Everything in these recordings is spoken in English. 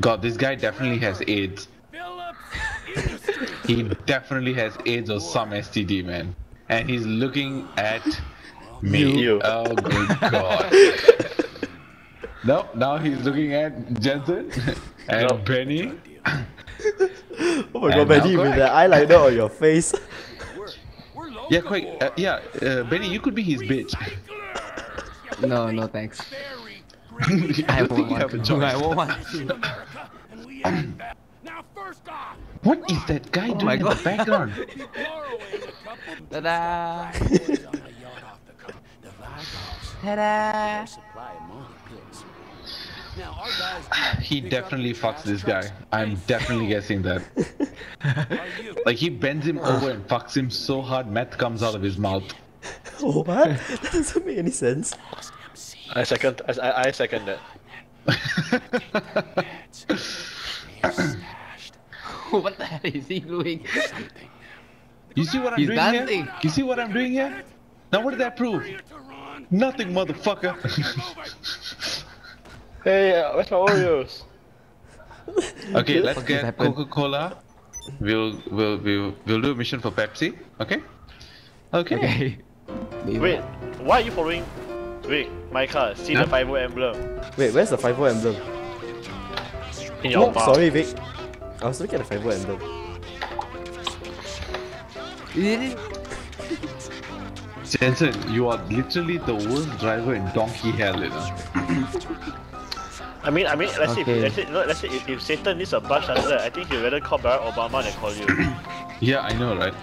God, this guy definitely has AIDS. He definitely has AIDS or some STD, man. And he's looking at me. You. Oh, good God. No, now he's looking at Jensen and no. Benny. Oh my God, Benny, with the eyeliner on your face. Yeah, quick. Benny, you could be his bitch. No, no, thanks. I won't want to. What is that guy doing in the background? Ta-da! Ta-da! He definitely fucks this guy. I'm definitely guessing that. Like, he bends him over and fucks him so hard, meth comes out of his mouth. What? That doesn't make any sense. I second that. What the hell is he doing? You see what I'm doing here? You see what I'm doing here? Now what did that prove? Nothing, motherfucker. Hey, where's my Oreos? Okay, let's get Coca-Cola. We'll do a mission for Pepsi. Okay. Okay. Wait, why are you following? Wait, my car. See the 5-0 emblem. Wait, where's the 5-0 emblem? In your bar. Sorry, Vic. I was looking at the 5-0 emblem. Jensen, you are literally the worst driver in donkey hell, you know. I mean, let's say if Satan needs a bunch under that, I think he'd rather call Barack Obama than call you. Yeah, I know, right?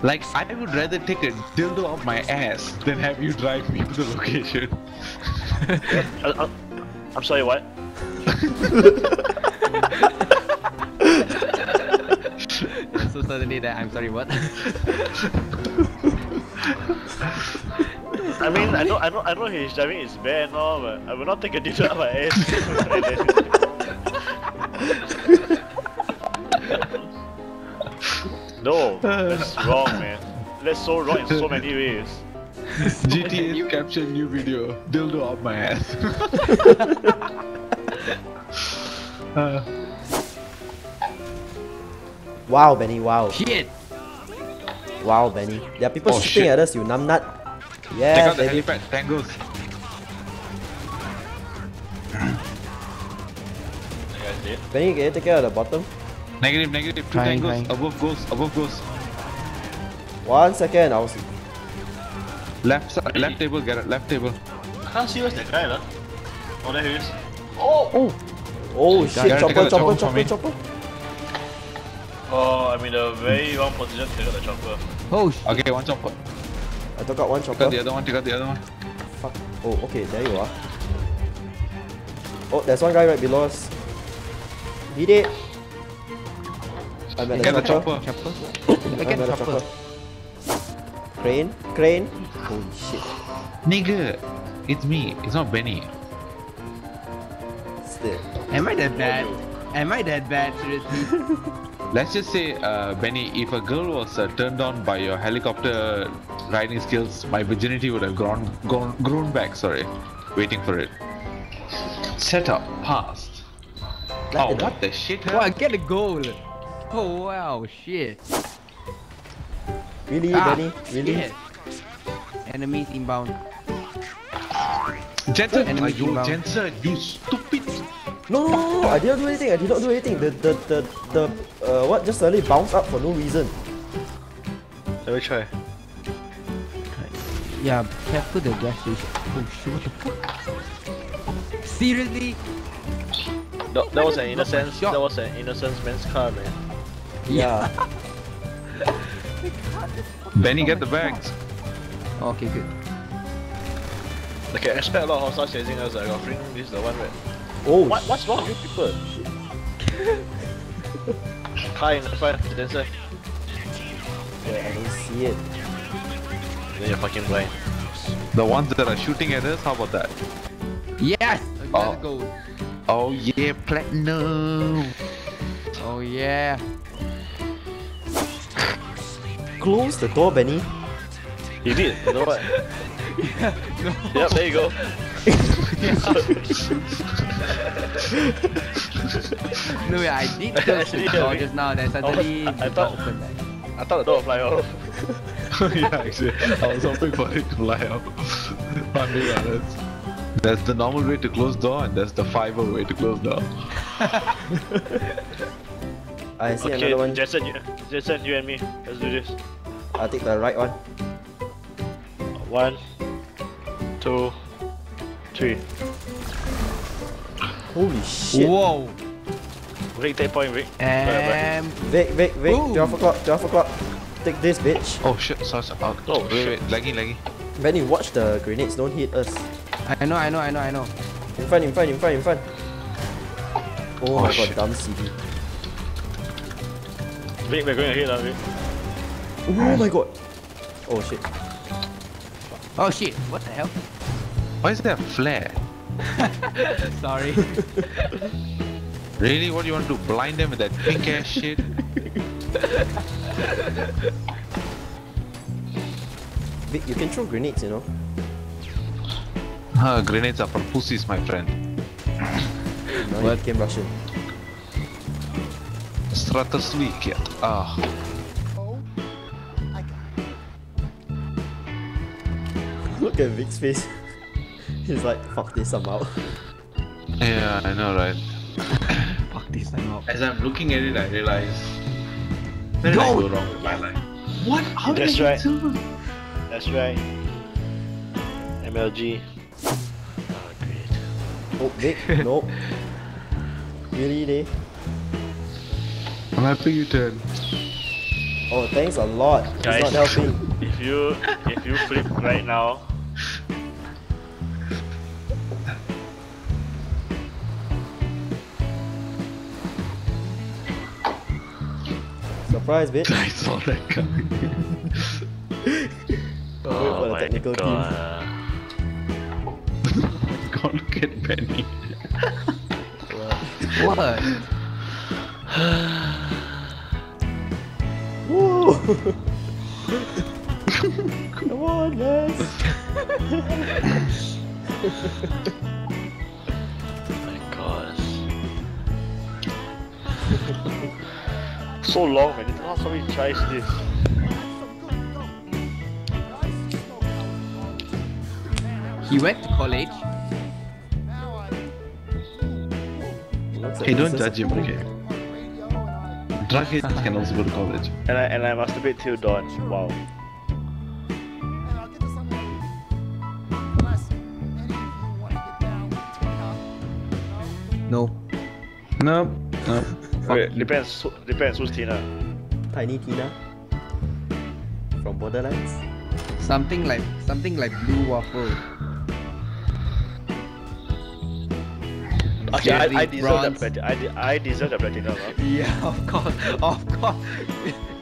Like, I would rather take a dildo off my ass than have you drive me to the location. I'm sorry, what? So suddenly that I'm sorry, what? I mean, I know his driving is bad and all, but I will not take a deal out of my ass. No, that's wrong, man. That's so wrong in so many ways. GTA captured new video. Dildo up my ass. Wow, Benny, wow. Shit! Wow, Benny. There are people shooting at us, you numbnut. Yeah, check out the helipad, tangles. Benny, can you take care of the bottom? Negative, negative, two tangles. Above goes, above goes. 1 second, I was... Left table, get it, left table. I can't see where's that guy, lah. Oh, there he is. Oh! Oh shit, chopper. Oh, I'm in a very wrong position to take out the chopper. Oh shit. Okay, one chopper. I took out one chopper. Take out the other one. Fuck. Oh, okay, there you are. Oh, there's one guy right below us. He did. I'm at the chopper. Chopper. Crane. Holy shit. Nigga, it's me. It's not Benny. Still. Am I that bad? Am I that bad, seriously? Let's just say, Benny, if a girl was turned on by your helicopter riding skills, my virginity would have grown back, sorry. Waiting for it. Set up, passed. Oh, what the shit? Wow, I get a goal. Oh, wow, shit. Really, Benny? Really? Yeah. Enemies inbound. Jensen, you stupid. No, I did not do anything. What just suddenly bounced up for no reason. Let me try. Yeah, careful the gas station. Oh shit, what the fuck? Seriously? No, that was an innocent man's car, man. Yeah. Benny, get the bags. Oh, okay, good. Okay, I spent a lot of hostile chasing us. I got free. This is the one where... Oh, what's wrong with you people? Hi, fire, dancer. Yeah, I don't see it. Then you're fucking blind. The ones that are shooting at us, how about that? Yes! Let's go. Oh yeah, platinum. Oh yeah. Close the door, Benny. You did, you know what? Yeah, no. Yep, there you go. No, yeah, I did close the door just now, then suddenly the door opened. I thought the door would fly out. Yeah, actually, I was hoping for it to fly out. I'm being honest. That's the normal way to close door, and that's the fiber way to close door. I see okay, another one. Jensen, you and me. Let's do this. I'll take the right one. 1, 2, 3. Holy shit. Whoa. Vic, take point, Vic. Vic. 12 o'clock. Take this, bitch. Oh shit, sauce. Oh wait, laggy. Benny, watch the grenades, don't hit us. I know. In front. Oh my god, dumb CD. Vic, we're going ahead, Vic. Oh my god. Oh shit. Oh shit, what the hell? Why is there a flare? Sorry. Really? What do you want to do? Blind them with that pink ass shit? Vic, you can throw grenades, you know? Grenades are for pussies, my friend. No, what came Russian? Stratosweek, ah. Oh. Look at Vic's face. He's like, fuck this, I'm out. Yeah, I know, right? Fuck this, I'm out. As I'm looking at it, I realize. Where did I go wrong with my life? What? How did I get silver? That's right. MLG. Oh, great. Oh, Vic, nope. Really, they? I'm helping you turn. Oh, thanks a lot. Guys, it's not helping. If you flip right now. Surprise, bitch. I saw that coming. Oh my god. Look at Benny. What? Woo! Come on, Les! Oh my gosh. So long, man. It's not so many tries this. He went to college. Hey, don't judge him, okay? Drug heads can also go to college. And I masturbate till dawn. Wow. No. No. Wait, depends. Who's Tina? Tiny Tina. From Borderlands. Something like Blue Waffle. Okay, I deserve that platinum. I deserve that platinum. Yeah, of course.